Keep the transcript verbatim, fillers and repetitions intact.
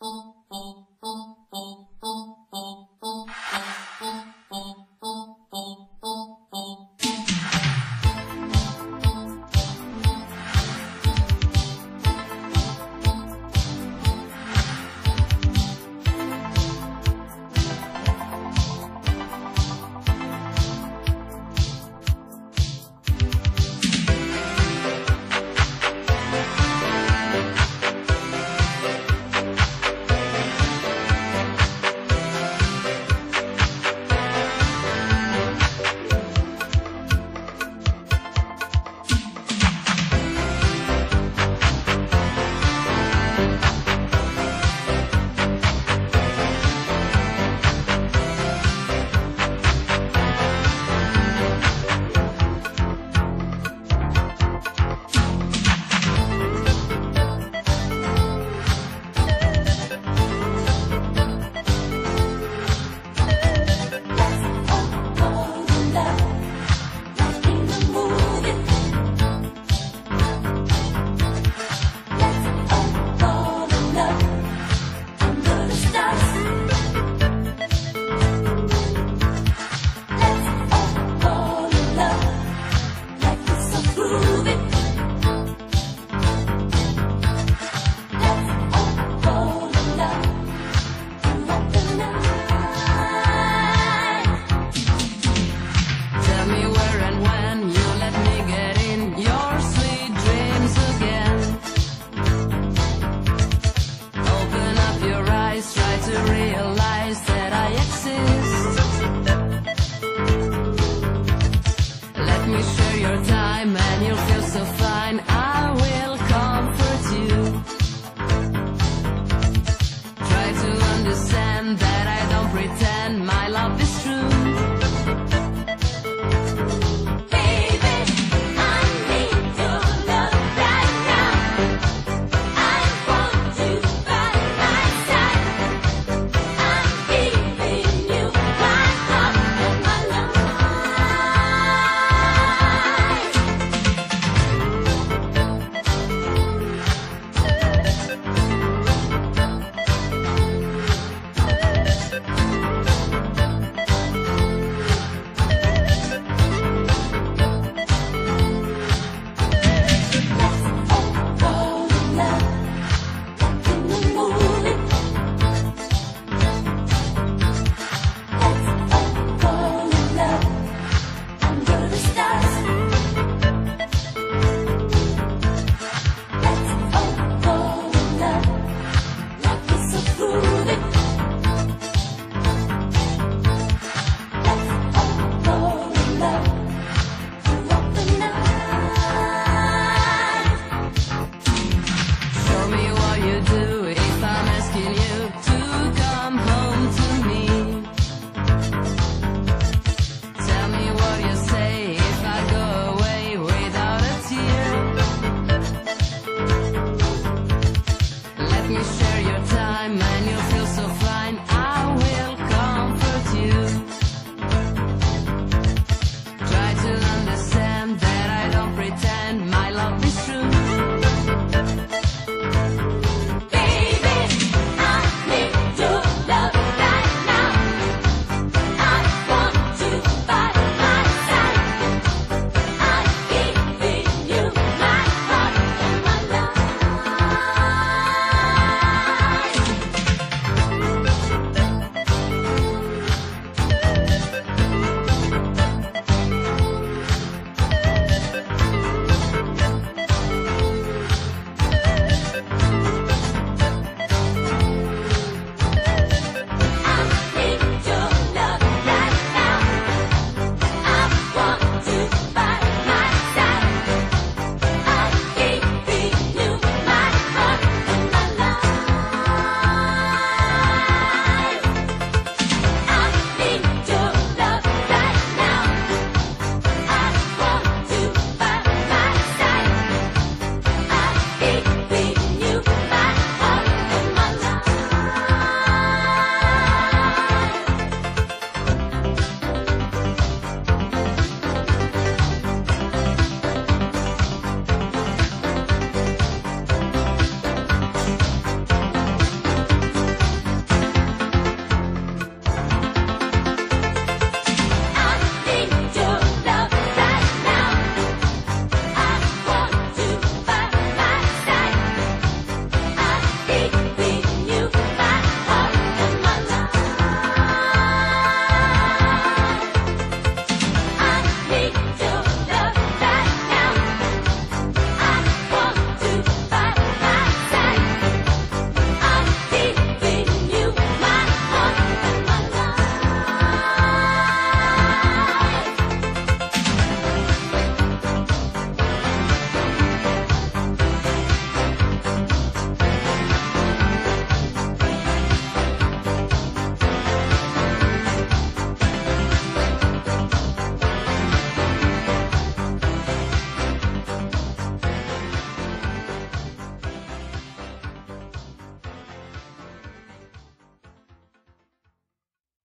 Let me share your time.